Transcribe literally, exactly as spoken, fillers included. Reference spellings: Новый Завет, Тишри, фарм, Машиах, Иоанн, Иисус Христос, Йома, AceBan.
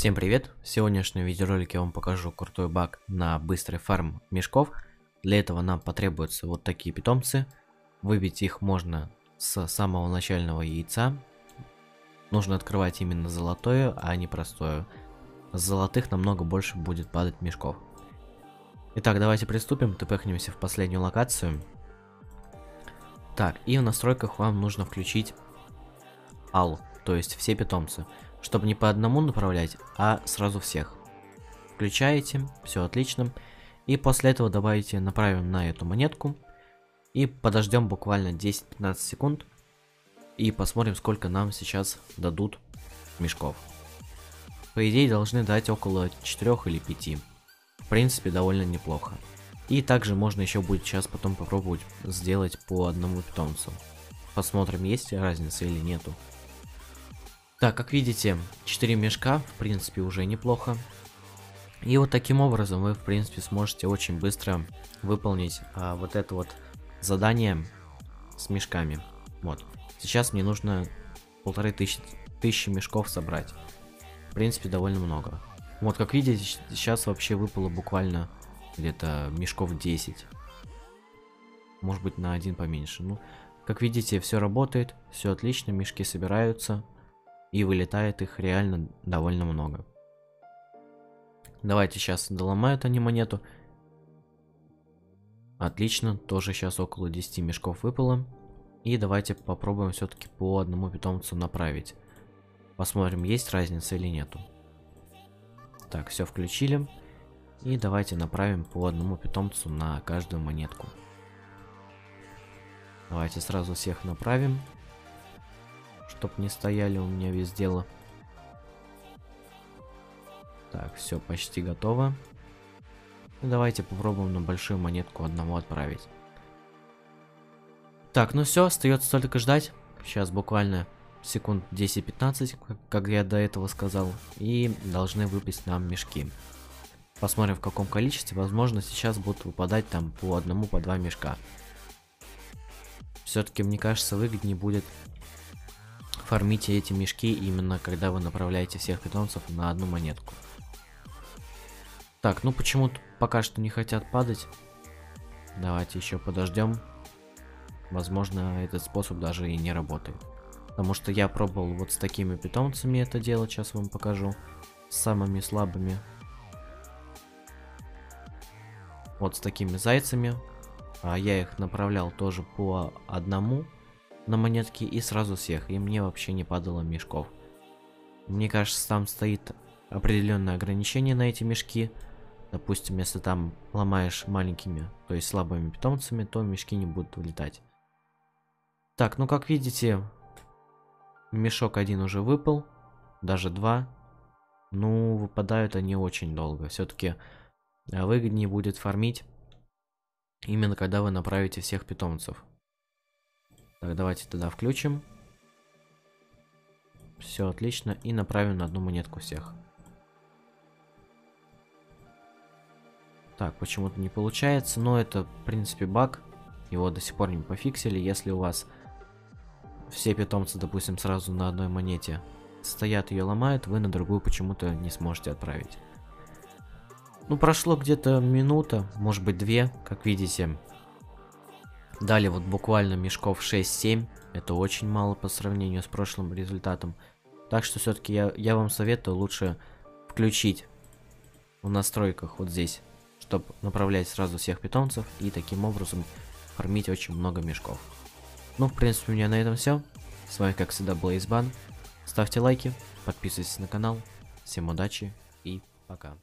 Всем привет! В сегодняшнем видеоролике я вам покажу крутой баг на быстрый фарм мешков. Для этого нам потребуются вот такие питомцы. Выбить их можно с самого начального яйца. Нужно открывать именно золотое, а не простое. С золотых намного больше будет падать мешков. Итак, давайте приступим, тпхнемся в последнюю локацию. Так, и в настройках вам нужно включить all, то есть все питомцы. Чтобы не по одному направлять, а сразу всех. Включаете, все отлично. И после этого добавите, направим на эту монетку. И подождем буквально десять-пятнадцать секунд. И посмотрим, сколько нам сейчас дадут мешков. По идее, должны дать около четыре или пять. В принципе, довольно неплохо. И также можно еще будет сейчас потом попробовать сделать по одному питомцу. Посмотрим, есть разница или нету. Так, как видите, четыре мешка, в принципе, уже неплохо. И вот таким образом вы, в принципе, сможете очень быстро выполнить а, вот это вот задание с мешками. Вот. Сейчас мне нужно полторы тысячи, тысячи мешков собрать. В принципе, довольно много. Вот, как видите, сейчас вообще выпало буквально где-то мешков десять. Может быть, на один поменьше. Ну, как видите, все работает, все отлично, мешки собираются. И вылетает их реально довольно много. Давайте сейчас доломают они монету. Отлично, тоже сейчас около десяти мешков выпало. И давайте попробуем все-таки по одному питомцу направить. Посмотрим, есть разница или нету. Так, все включили. И давайте направим по одному питомцу на каждую монетку. Давайте сразу всех направим, чтобы не стояли у меня без дела. Так, все почти готово. Давайте попробуем на большую монетку одному отправить. Так, ну все, остается только ждать. Сейчас буквально секунд десять-пятнадцать, как я до этого сказал. И должны выпасть нам мешки. Посмотрим, в каком количестве. Возможно, сейчас будут выпадать там по одному, по два мешка. Все-таки, мне кажется, выгоднее будет фармите эти мешки именно когда вы направляете всех питомцев на одну монетку. Так, ну почему-то пока что не хотят падать. Давайте еще подождем. Возможно, этот способ даже и не работает. Потому что я пробовал вот с такими питомцами это делать. Сейчас вам покажу. С самыми слабыми. Вот с такими зайцами. А я их направлял тоже по одному на монетки и сразу всех, и мне вообще не падало мешков. Мне кажется, там стоит определенное ограничение на эти мешки. Допустим, если там ломаешь маленькими, то есть слабыми питомцами, то мешки не будут вылетать. Так, ну как видите, мешок один уже выпал, даже два. Ну, выпадают они очень долго. Все-таки выгоднее будет фармить именно когда вы направите всех питомцев. Так, давайте тогда включим. Все отлично. И направим на одну монетку всех. Так, почему-то не получается. Но это, в принципе, баг. Его до сих пор не пофиксили. Если у вас все питомцы, допустим, сразу на одной монете стоят, ее ломают, вы на другую почему-то не сможете отправить. Ну, прошло где-то минута, может быть, две, как видите. Дали вот буквально мешков шесть-семь. Это очень мало по сравнению с прошлым результатом. Так что все-таки я, я вам советую лучше включить в настройках вот здесь, чтобы направлять сразу всех питомцев и таким образом фармить очень много мешков. Ну, в принципе, у меня на этом все. С вами, как всегда, был AceBan. Ставьте лайки, подписывайтесь на канал. Всем удачи и пока.